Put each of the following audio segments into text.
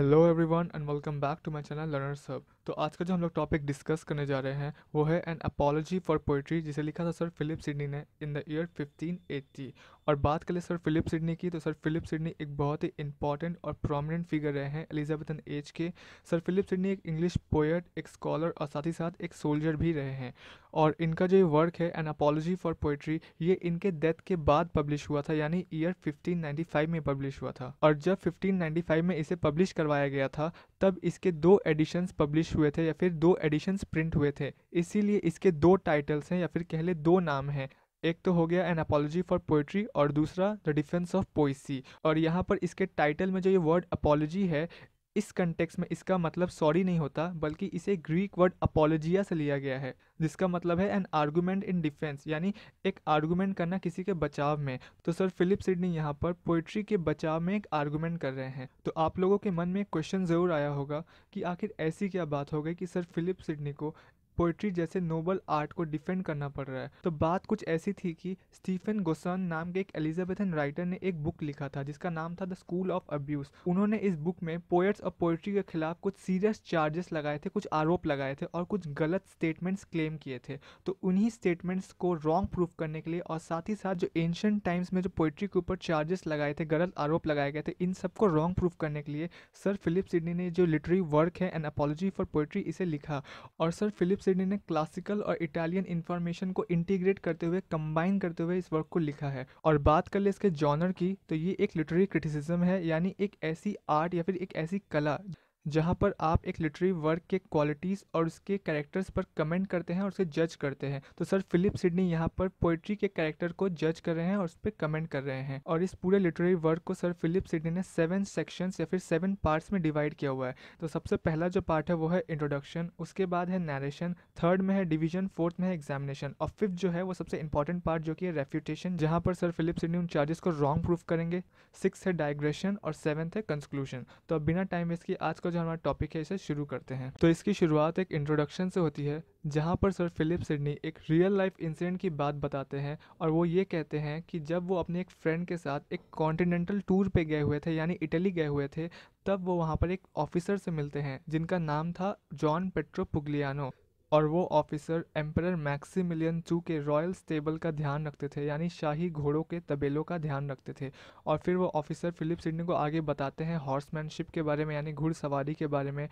Hello everyone and welcome back to my channel learners hub. तो आज का जो हम लोग टॉपिक डिस्कस करने जा रहे हैं वो है एन अपॉलॉजी फॉर पोइट्री, जिसे लिखा था सर फिलिप सिडनी ने इन द ईयर 1580। और बात करें सर फिलिप सिडनी की, तो सर फिलिप सिडनी एक बहुत ही इंपॉर्टेंट और प्रोमिनेंट फिगर रहे हैं एलिजाबेथन एज के। सर फिलिप सिडनी एक इंग्लिश पोएट, एक स्कॉलर और साथ ही साथ एक सोल्जर भी रहे हैं। और इनका जो वर्क है एन अपॉलॉजी फॉर पोइट्री, ये इनके डेथ के बाद पब्लिश हुआ था, यानी ईयर 1595 में पब्लिश हुआ था। और जब 1595 में इसे पब्लिश करवाया गया था तब इसके दो एडिशंस पब्लिश हुए थे या फिर दो एडिशंस प्रिंट हुए थे, इसीलिए इसके दो टाइटल्स हैं या फिर कह ले दो नाम हैं। एक तो हो गया एन अपॉलॉजी फॉर पोइट्री और दूसरा द डिफेंस ऑफ पोइसी। और यहाँ पर इसके टाइटल में जो ये वर्ड अपॉलॉजी है, इस कंटेक्स्ट में इसका मतलब सॉरी नहीं होता, बल्कि इसे ग्रीक वर्ड अपोलोजिया से लिया गया है, जिसका मतलब है एन आर्गूमेंट इन डिफेंस, यानी एक आर्गूमेंट करना किसी के बचाव में। तो सर फिलिप सिडनी यहाँ पर पोइट्री के बचाव में एक आर्गूमेंट कर रहे हैं। तो आप लोगों के मन में क्वेश्चन ज़रूर आया होगा कि आखिर ऐसी क्या बात हो गई कि सर फिलिप सिडनी को पोइट्री जैसे नोबल आर्ट को डिफेंड करना पड़ रहा है। तो बात कुछ ऐसी थी कि स्टीफन गोसन नाम के एक एलिजाबेथन राइटर ने एक बुक लिखा था जिसका नाम था द स्कूल ऑफ अब्यूज। उन्होंने इस बुक में पोएट्स और पोइट्री के खिलाफ कुछ सीरियस चार्जेस लगाए थे, कुछ आरोप लगाए थे और कुछ गलत स्टेटमेंट्स क्लेम किए थे। तो उन्हीं स्टेटमेंट्स को रॉन्ग प्रूफ करने के लिए और साथ ही साथ जो एंशिएंट टाइम्स में जो पोइट्री के ऊपर चार्जेस लगाए थे, गलत आरोप लगाए गए थे, इन सबको रॉन्ग प्रूफ करने के लिए सर फिलिप सिडनी ने जो लिटरेरी वर्क है एन अपॉलॉजी फॉर पोइट्री, इसे लिखा। और सर फिलिप सिडनी ने क्लासिकल और इटालियन इन्फॉर्मेशन को इंटीग्रेट करते हुए, कंबाइन करते हुए इस वर्क को लिखा है। और बात कर ले इसके जॉनर की, तो ये एक लिटरेरी क्रिटिसिज्म है, यानी एक ऐसी आर्ट या फिर एक ऐसी कला जहाँ पर आप एक लिटरेरी वर्क के क्वालिटीज़ और उसके कैरेक्टर्स पर कमेंट करते हैं और उसे जज करते हैं। तो सर फिलिप सिडनी यहाँ पर पोइट्री के कैरेक्टर को जज कर रहे हैं और उस पर कमेंट कर रहे हैं। और इस पूरे लिटरेरी वर्क को सर फिलिप सिडनी ने 7 सेक्शंस या फिर 7 पार्ट्स में डिवाइड किया हुआ है। तो सबसे पहला जो पार्ट है वो है इंट्रोडक्शन, उसके बाद है नरेशन, थर्ड में है डिवीजन, फोर्थ में है एग्जामिनेशन और फिफ्थ जो है वो सबसे इंपॉर्टेंट पार्ट जो कि है रेफ्यूटेशन, जहाँ पर सर फिलिप सिडनी उन चार्जेस को रॉन्ग प्रूफ करेंगे। सिक्स है डाइग्रेशन और सेवन्थ है कंक्लूजन। तो अब बिना टाइम वेस्ट किए आज जो हमारा टॉपिक है इसे शुरू करते हैं। तो इसकी शुरुआत एक इंट्रोडक्शन से होती है, जहाँ पर सर फिलिप सिडनी एक रियल लाइफ इंसिडेंट की बात बताते हैं। और वो ये कहते हैं कि जब वो अपने एक फ्रेंड के साथ एक कॉन्टिनेंटल टूर पे गए हुए थे, यानी इटली गए हुए थे, तब वो वहाँ पर एक ऑफिसर से मिलते हैं जिनका नाम था जॉन पिएट्रो पुग्लियानो। और वो ऑफिसर एम्परर मैक्सिमिलियन II के रॉयल स्टेबल का ध्यान रखते थे, यानी शाही घोड़ों के तबेलों का ध्यान रखते थे। और फिर वो ऑफिसर फिलिप सिडनी को आगे बताते हैं हॉर्समैनशिप के बारे में, यानी घुड़सवारी के बारे में।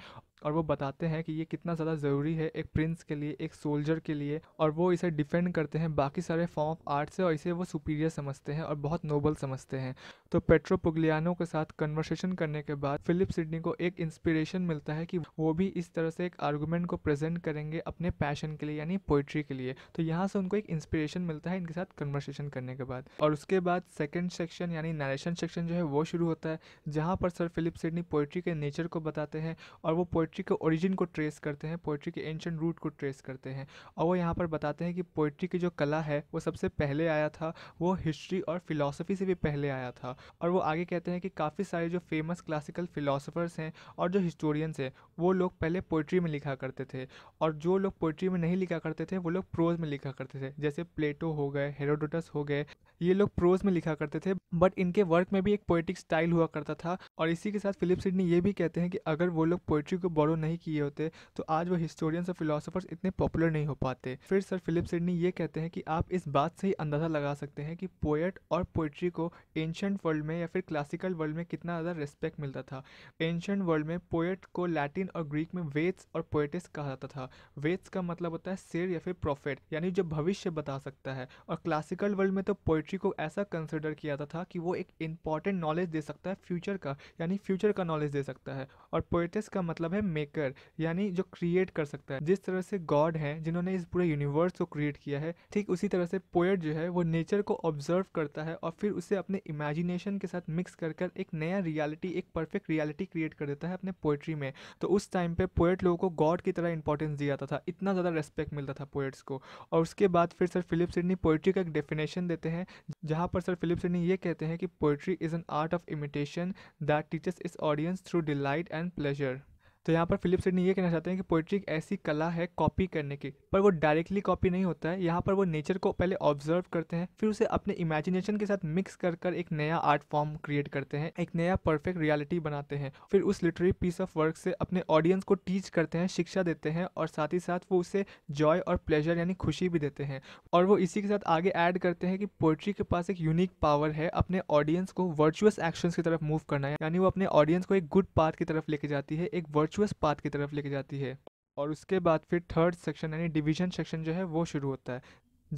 और वो बताते हैं कि ये कितना ज़्यादा ज़रूरी है एक प्रिंस के लिए, एक सोल्जर के लिए। और वो इसे डिफेंड करते हैं बाकी सारे फॉर्म ऑफ आर्ट से और इसे वो सुपीरियर समझते हैं और बहुत नोबल समझते हैं। तो पिएट्रो पुग्लियानो के साथ कन्वर्सेशन करने के बाद फिलिप सिडनी को एक इंस्पिरेशन मिलता है कि वो भी इस तरह से एक आर्गूमेंट को प्रेजेंट करेंगे अपने पैशन के लिए, यानी पोइट्री के लिए। तो यहाँ से उनको एक इंस्पिरेशन मिलता है इनके साथ कन्वर्सेशन करने के बाद। और उसके बाद सेकेंड सेक्शन यानी नरेशन सेक्शन जो है वो शुरू होता है, जहाँ पर सर फिलिप सिडनी पोइट्री के नेचर को बताते हैं और वो पोइट्री के ओरिजिन को ट्रेस करते हैं, पोइट्री के एंशिएंट रूट को ट्रेस करते हैं। और वो यहाँ पर बताते हैं कि पोइट्री की जो कला है वो सबसे पहले आया था, वो हिस्ट्री और फिलॉसफी से भी पहले आया था। और वो आगे कहते हैं कि काफ़ी सारे जो फेमस क्लासिकल फिलॉसफर्स हैं और जो हिस्टोरियंस हैं वो लोग पहले पोइट्री में लिखा करते थे, और जो लोग पोइट्री में नहीं लिखा करते थे वो लोग प्रोज में लिखा करते थे, जैसे प्लेटो हो गए, हेरोडोटस हो गए, ये लोग प्रोज में लिखा करते थे। बट इनके वर्क में भी एक पोइटिक स्टाइल हुआ करता था। और इसी के साथ फिलिप सिडनी ये भी कहते हैं कि अगर वो लोग पोइट्री को बोरो नहीं किए होते तो आज वो हिस्टोरियंस और फिलोसोफर्स इतने पॉपुलर नहीं हो पाते। फिर सर फिलिप सिडनी ये कहते हैं कि आप इस बात से ही अंदाज़ा लगा सकते हैं कि पोएट और पोइट्री को एंशिएंट वर्ल्ड में या फिर क्लासिकल वर्ल्ड में कितना ज़्यादा रिस्पेक्ट मिलता था। एंशिएंट वर्ल्ड में पोएट को लैटिन और ग्रीक में वेट्स और पोएटिस कहा जाता था। वेट्स का मतलब होता है शेर या फिर प्रोफेट, यानी जो भविष्य बता सकता है। और क्लासिकल वर्ल्ड में तो पोइट्री को ऐसा कंसिडर किया जाता था कि वो एक इंपॉर्टेंट नॉलेज दे सकता है फ्यूचर का, यानी फ्यूचर का नॉलेज दे सकता है। और पोएटिस का मतलब है मेकर, यानी जो क्रिएट कर सकता है। जिस तरह से गॉड हैं जिन्होंने इस पूरे यूनिवर्स को क्रिएट किया है, ठीक उसी तरह से पोएट जो है वो नेचर को ऑब्जर्व करता है और फिर उसे अपने इमेजिनेशन के साथ मिक्स कर कर एक नया रियलिटी, एक परफेक्ट रियलिटी क्रिएट कर देता है अपने पोइट्री में। तो उस टाइम पे पोएट लोगों को गॉड की तरह इंपॉर्टेंस दिया जाता था, इतना ज़्यादा रेस्पेक्ट मिलता था पोएट्स को। और उसके बाद फिर सर फिलिप सिडनी पोइट्री का एक डेफिनेशन देते हैं, जहाँ पर सर फिलिप सिडनी ये कहते हैं कि poetry is an art of imitation that teaches its audience through delight and pleasure. तो यहाँ पर फिलिप सिडनी ये कहना चाहते हैं कि पोइट्री एक ऐसी कला है कॉपी करने की, पर वो डायरेक्टली कॉपी नहीं होता है। यहाँ पर वो नेचर को पहले ऑब्जर्व करते हैं, फिर उसे अपने इमेजिनेशन के साथ मिक्स कर कर एक नया आर्ट फॉर्म क्रिएट करते हैं, एक नया परफेक्ट रियलिटी बनाते हैं, फिर उस लिटरेरी पीस ऑफ वर्क से अपने ऑडियंस को टीच करते हैं, शिक्षा देते हैं, और साथ ही साथ वो उसे जॉय और प्लेजर यानी खुशी भी देते हैं। और वो इसी के साथ आगे ऐड करते हैं कि पोइट्री के पास एक यूनिक पावर है अपने ऑडियंस को वर्चुअस एक्शंस की तरफ मूव करना है, यानी वो अपने ऑडियंस को एक गुड पाथ की तरफ लेके जाती है, एक वर्चुअस पाथ की तरफ लेके जाती है। और उसके बाद फिर थर्ड सेक्शन यानी डिवीजन सेक्शन जो है वो शुरू होता है,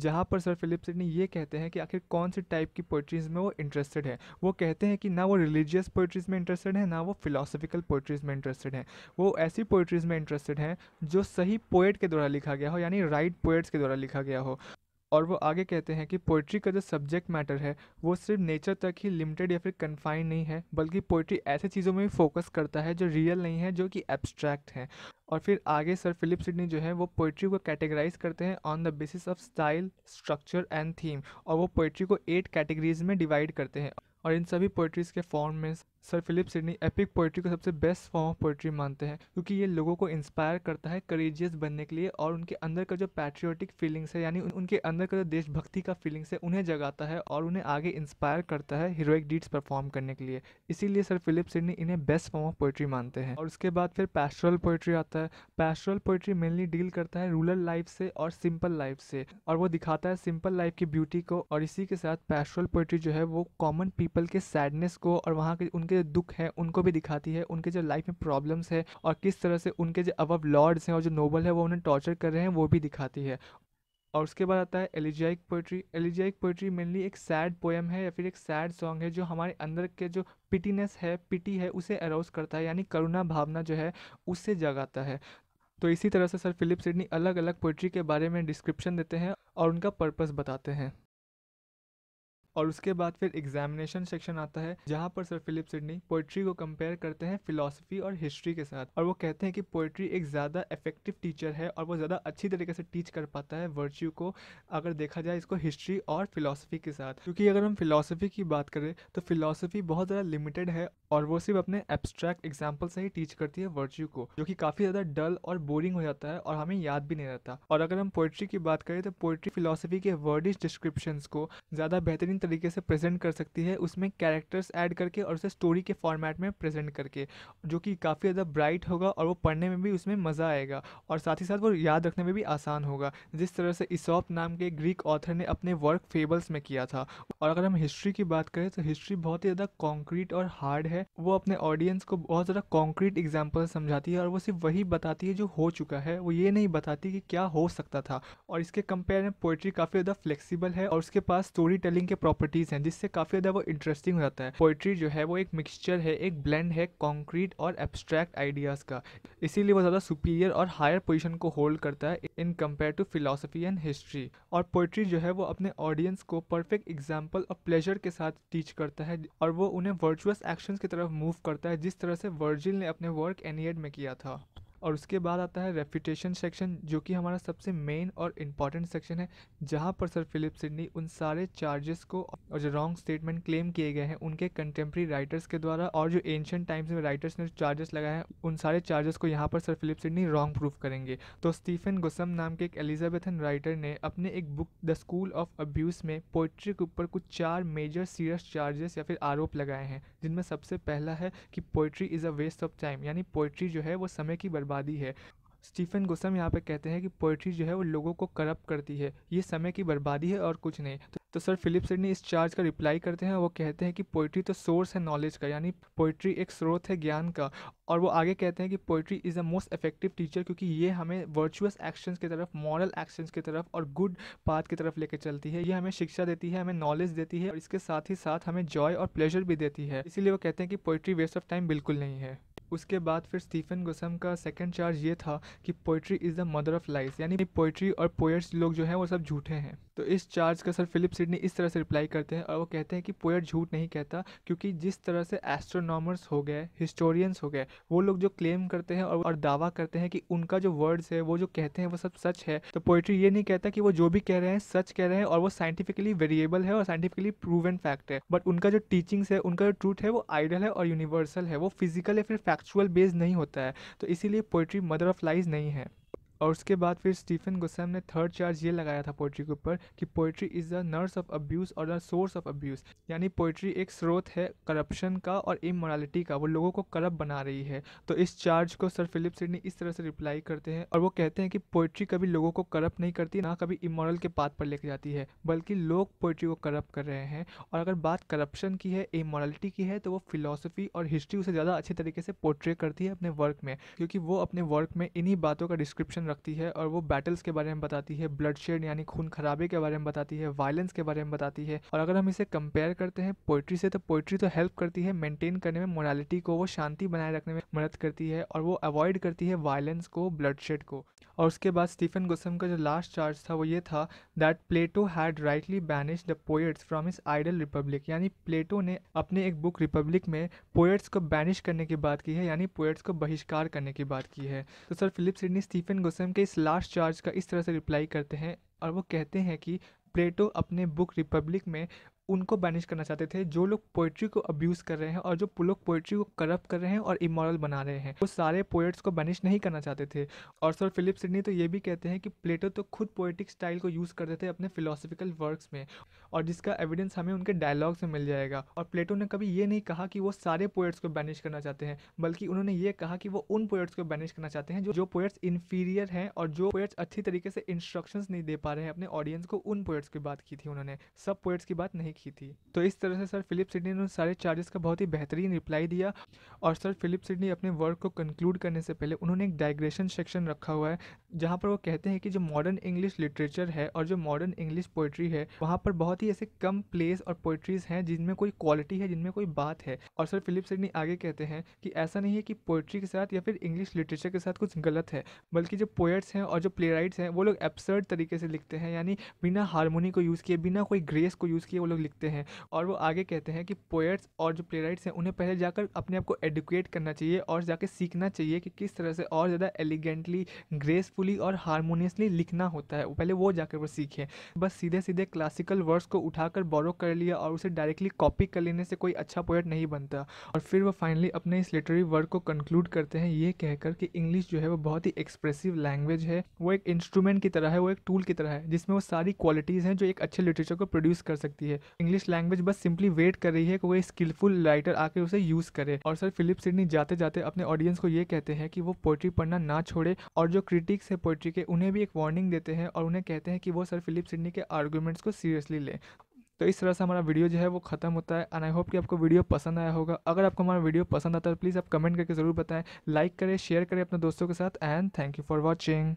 जहाँ पर सर फिलिप सिडनी ये कहते हैं कि आखिर कौन सी टाइप की पोइट्रीज़ में वो इंटरेस्टेड है। वो कहते हैं कि ना वो रिलीजियस पोइट्रीज़ में इंटरेस्टेड है, ना वो फिलोसफिकल पोइट्रीज़ में इंटरेस्टेड हैं, वो ऐसी पोइट्रीज़ में इंटरेस्टेड हैं जो सही पोएट के द्वारा लिखा गया हो, यानी राइट पोएट्स के द्वारा लिखा गया हो। और वो आगे कहते हैं कि पोइट्री का जो सब्जेक्ट मैटर है वो सिर्फ नेचर तक ही लिमिटेड या फिर कन्फाइंड नहीं है, बल्कि पोइट्री ऐसे चीज़ों में भी फोकस करता है जो रियल नहीं है, जो कि एब्स्ट्रैक्ट हैं। और फिर आगे सर फिलिप सिडनी जो है वो पोइट्री को कैटेगराइज करते हैं on the basis of style, structure and theme, और वो पोइट्री को 8 कैटेगरीज में डिवाइड करते हैं। और इन सभी पोइट्रीज़ के फॉर्म में sir Philip Sidney epic poetry को सबसे बेस्ट फॉर्म ऑफ पोइट्री मानते हैं, क्योंकि ये लोगों को इंस्पायर करता है करेजियस बनने के लिए, और उनके अंदर का जो पैट्रियोटिक फीलिंग्स है यानी उनके अंदर का जो देशभक्ति का फीलिंग्स है उन्हें जगाता है और उन्हें आगे इंस्पायर करता है हीरोइक डीड्स परफॉर्म करने के लिए। इसीलिए सर फिलिप सिडनी इन्हें बेस्ट फॉर्म ऑफ पोइट्री मानते हैं। और उसके बाद फिर पैस्टोरल पोइट्री आता है। पैस्टोरल पोइट्री मेनली डील करता है रूरल लाइफ से और सिंपल लाइफ से, और वो दिखाता है सिंपल लाइफ की ब्यूटी को। और इसी के साथ पैस्टोरल पोइट्री जो है वो कॉमन पीपल के सैडनेस को और वहाँ के उनके दुख हैं उनको भी दिखाती है, उनके जो लाइफ में प्रॉब्लम्स है और किस तरह से उनके जो अबव लॉर्ड्स हैं और जो नोबल है वो उन्हें टॉर्चर कर रहे हैं वो भी दिखाती है। और उसके बाद आता है elegiac poetry. Elegiac poetry mainly एक सैड पोएम है या फिर एक सैड सॉन्ग है जो हमारे अंदर के जो पिटीनेस है, पिटी है, उसे अरोज करता है, यानी करुणा भावना जो है उससे जगाता है। तो इसी तरह से सर फिलिप सिडनी अलग अलग पोइट्री के बारे में डिस्क्रिप्शन देते हैं और उनका पर्पस बताते हैं। और उसके बाद फिर एग्जामिनेशन सेक्शन आता है, जहाँ पर सर फिलिप सिडनी पोइट्री को कंपेयर करते हैं फिलॉसफी और हिस्ट्री के साथ, और वो कहते हैं कि पोइट्री एक ज़्यादा इफेक्टिव टीचर है और वो ज़्यादा अच्छी तरीके से टीच कर पाता है वर्च्यू को अगर देखा जाए इसको हिस्ट्री और फिलॉसफी के साथ। क्योंकि अगर हम फिलॉसफी की बात करें तो फिलॉसफी बहुत ज़्यादा लिमिटेड है और वो सिर्फ अपने एब्स्ट्रैक्ट एग्जाम्पल से ही टीच करती है वर्च्यू को, जो कि काफ़ी ज़्यादा डल और बोरिंग हो जाता है और हमें याद भी नहीं रहता। और अगर हम पोइट्री की बात करें तो पोइट्री फिलॉसफी के वर्डिश डिस्क्रिप्शंस को ज़्यादा बेहतरीन तरीके से प्रेजेंट कर सकती है, उसमें कैरेक्टर्स ऐड करके और उसे स्टोरी के फॉर्मेट में प्रेजेंट करके, जो कि काफ़ी ज़्यादा ब्राइट होगा और वो पढ़ने में भी उसमें मज़ा आएगा और साथ ही साथ वो याद रखने में भी आसान होगा, जिस तरह से ईसॉप नाम के ग्रीक ऑथर ने अपने वर्क फेबल्स में किया था। और अगर हम हिस्ट्री की बात करें तो हिस्ट्री बहुत ही ज़्यादा कॉन्क्रीट और हार्ड है, वो अपने ऑडियंस को बहुत ज़्यादा कॉन्क्रीट एग्जाम्पल समझाती है और वो सिर्फ वही बताती है जो हो चुका है, वो ये नहीं बताती कि क्या हो सकता था। और इसके कंपेयर में पोइट्री काफ़ी ज़्यादा फ्लेक्सिबल है और उसके पास स्टोरी टेलिंग के प्रॉपर्टीज़ हैं, जिससे काफ़ी ज़्यादा वो इंटरेस्टिंग हो जाता है। पोइट्री जो है वो एक मिक्सचर है, एक ब्लेंड है कॉन्क्रीट और एब्स्ट्रैक्ट आइडियाज़ का, इसीलिए वो ज़्यादा सुपीरियर और हायर पोजीशन को होल्ड करता है in compare to philosophy and history. और पोइट्री जो है वो अपने ऑडियंस को परफेक्ट एग्जाम्पल और प्लेजर के साथ टीच करता है और वो उन्हें वर्चुअस एक्शंस की तरफ मूव करता है, जिस तरह से वर्जिल ने अपने वर्क एनियड में किया था। और उसके बाद आता है रेफ्यूटेशन सेक्शन, जो कि हमारा सबसे मेन और इम्पॉर्टेंट सेक्शन है, जहां पर सर फिलिप सिडनी उन सारे चार्जेस को और जो रॉन्ग स्टेटमेंट क्लेम किए गए हैं उनके कंटेम्प्रेरी राइटर्स के द्वारा और जो एंशिएंट टाइम्स में राइटर्स ने चार्जेस लगाए हैं उन सारे चार्जेस को यहां पर sir Philip Sidney wrong proof करेंगे। तो स्टीफन गोसम नाम के एक एलिजाबेथन राइटर ने अपने एक book the school of abuse में पोइट्री के ऊपर कुछ 4 मेजर सीरियस चार्जेस या फिर आरोप लगाए हैं, जिनमें सबसे पहला है कि poetry is a waste of time, यानी पोइट्री जो है वो समय की बर्बादी है। स्टीफन गोसम यहाँ पे कहते हैं कि पोइट्री जो है वो लोगों को करप्ट करती है, ये समय की बर्बादी है और कुछ नहीं। तो सर फिलिप सिडनी इस चार्ज का रिप्लाई करते हैं, वो कहते हैं कि पोइट्री तो सोर्स है नॉलेज का, यानी पोइट्री एक स्रोत है ज्ञान का। और वो आगे कहते हैं कि poetry is the most effective teacher, क्योंकि ये हमें वर्चुअस एक्शंस की तरफ, मॉरल एक्शंस की तरफ और गुड पाथ की तरफ लेकर चलती है। ये हमें शिक्षा देती है, हमें नॉलेज देती है और इसके साथ ही साथ हमें जॉय और प्लेजर भी देती है, इसीलिए वो कहते हैं कि पोइट्री वेस्ट ऑफ टाइम बिल्कुल नहीं है। उसके बाद फिर स्टीफन गोसम का सेकंड चार्ज ये था कि poetry is the mother of lies, यानी पोइट्री और पोएट्स लोग जो हैं वो सब झूठे हैं। तो इस चार्ज का सर फिलिप सिडनी इस तरह से रिप्लाई करते हैं और वो कहते हैं कि पोएट झूठ नहीं कहता, क्योंकि जिस तरह से एस्ट्रोनॉमर्स हो गए, हिस्टोरियंस हो गए, वो लोग जो क्लेम करते हैं और दावा करते हैं कि उनका जो वर्ड्स है, वो जो कहते हैं वो सब सच है, तो पोइट्री ये नहीं कहता कि वो जो भी कह रहे हैं सच कह रहे हैं और वो साइंटिफिकली वेरिएबल है और साइंटिफिकली प्रूवन फैक्ट है, बट उनका जो टीचिंग्स है, उनका जो ट्रूथ है, वो आइडल है और यूनिवर्सल है, वो फिजिकल या फिर फैक्चुअल बेस नहीं होता है, तो इसीलिए पोइट्री मदर ऑफ लाइज नहीं है। और उसके बाद फिर स्टीफन गोसन ने थर्ड चार्ज ये लगाया था पोइट्री के ऊपर कि poetry is the nurse of abuse और द सोर्स ऑफ अब्यूज़, यानी पोइट्री एक स्रोत है करप्शन का और इमोरालिटी का, वो लोगों को करप्ट बना रही है। तो इस चार्ज को सर फिलिप सिडनी इस तरह से रिप्लाई करते हैं और वो कहते हैं कि पोइट्री कभी लोगों को करप्ट नहीं करती, ना कभी इमोरल के पाथ पर लेके जाती है, बल्कि लोग पोइट्री को करप्ट कर रहे हैं। और अगर बात करप्शन की है, इमोरालिटी की है, तो वो फिलॉसफी और हिस्ट्री उसे ज़्यादा अच्छे तरीके से पोर्ट्रे करती है अपने वर्क में, क्योंकि वो अपने वर्क में इन्हीं बातों का डिस्क्रिप्शन रखती है। और वो बैटल्स के बारे में बताती है, ब्लडशेड यानी खून खराबे के बारे में बताती है, वायलेंस के बारे में बताती है। और अगर हम इसे कंपेयर करते हैं पोइट्री से, तो पोइट्री तो हेल्प करती है मेंटेन करने में मोरालिटी को, वो शांति बनाए रखने में मदद करती है और वो अवॉइड करती है वायलेंस को, ब्लडशेड को। और उसके बाद स्टीफन गोसन का जो लास्ट चार्ज था वो ये था that Plato had rightly banished the poets from his idol republic, यानी प्लेटो ने अपने एक बुक रिपब्लिक में पोएट्स को बैनिश करने की बात की है, यानी पोएट्स को बहिष्कार करने की बात की है। तो sir Philip Sidney Stephen Gosson के इस लास्ट चार्ज का इस तरह से रिप्लाई करते हैं और वो कहते हैं कि प्लेटो अपने बुक रिपब्लिक में उनको बैनिश करना चाहते थे जो लोग पोइट्री को अब्यूज़ कर रहे हैं और जो लोग पोइट्री को करप्ट कर रहे हैं और इमोरल बना रहे हैं, वो सारे पोइट्स को बैनिश नहीं करना चाहते थे। और सर फिलिप सिडनी तो ये भी कहते हैं कि प्लेटो तो खुद पोइटिक स्टाइल को यूज़ करते थे अपने फिलोसफिकल वर्क्स में, और जिसका एविडेंस हमें उनके डायलॉग्स में मिल जाएगा। और प्लेटो ने कभी ये नहीं कहा कि वो सारे पोइट्स को बैनिश करना चाहते हैं, बल्कि उन्होंने ये कहा कि वो उन पोइट्स को बैनिश करना चाहते हैं जो पोइट्स इन्फीरियर हैं और जो पोइट्स अच्छी तरीके से इंस्ट्रक्शंस नहीं दे पा रहे हैं अपने ऑडियंस को, उन पोइट्स की बात की थी उन्होंने, सब पोइट्स की बात नहीं की थी। तो इस तरह से सर फिलिप सिडनी ने उन सारे चार्जेस का बहुत ही बेहतरीन रिप्लाई दिया। और सर फिलिप सिडनी अपने वर्क को कंक्लूड करने से पहले उन्होंने एक डाइग्रेशन सेक्शन रखा हुआ है जहाँ पर वो कहते हैं कि जो मॉडर्न इंग्लिश लिटरेचर है और जो मॉडर्न इंग्लिश पोइट्री है, वहाँ पर बहुत ही ऐसे कम प्लेस और पोइट्रीज हैं जिनमें कोई क्वालिटी है, जिनमें कोई बात है। और सर फिलिप सिडनी आगे कहते हैं कि ऐसा नहीं है कि पोइट्री के साथ या फिर इंग्लिश लिटरेचर के साथ कुछ गलत है, बल्कि जो पोएट्स हैं और जो प्ले राइट्स हैं वो लोग एब्सर्ड तरीके से लिखते हैं, यानी बिना हारमोनी को यूज़ किए, बिना कोई ग्रेस को यूज़ किए लोग लिखते हैं। और वो आगे कहते हैं कि पोएट्स और जो प्लेराइट्स हैं उन्हें पहले जाकर अपने आप को एडुकेट करना चाहिए और जाके सीखना चाहिए कि किस तरह से और ज़्यादा एलिगेंटली, ग्रेसफुली और हारमोनियसली लिखना होता है, पहले वो जाकर वो सीखें। बस सीधे सीधे क्लासिकल वर्ड्स को उठाकर बोरो कर लिया और उसे डायरेक्टली कॉपी कर लेने से कोई अच्छा पोएट नहीं बनता। और फिर वो फाइनली अपने इस लिटरेरी वर्क को कंक्लूड करते हैं ये कहकर कि इंग्लिश जो है वो बहुत ही एक्सप्रेसिव लैंग्वेज है, वो एक इंस्ट्रूमेंट की तरह है, वो एक टूल की तरह है जिसमें वो सारी क्वालिटीज़ हैं जो एक अच्छे लिटरेचर को प्रोड्यूस कर सकती है। इंग्लिश लैंग्वेज बस सिंपली वेट कर रही है कि कोई स्किलफुल राइटर आके उसे यूज़ करे। और सर फिलिप सिडनी जाते जाते अपने ऑडियंस को ये कहते हैं कि वो पोइट्री पढ़ना ना छोड़े, और जो क्रिटिक्स है पोइट्री के उन्हें भी एक वार्निंग देते हैं और उन्हें कहते हैं कि वो सर फिलिप सिडनी के आर्गूमेंट्स को सीरियसली लें। तो इस तरह से हमारा वीडियो जो है वो खत्म होता है। एंड आई होप कि आपको वीडियो पसंद आया होगा। अगर आपको हमारा वीडियो पसंद आता है तो प्लीज़ आप कमेंट करके ज़रूर बताएं, लाइक करें, शेयर करें अपने दोस्तों के साथ। And thank you for watching.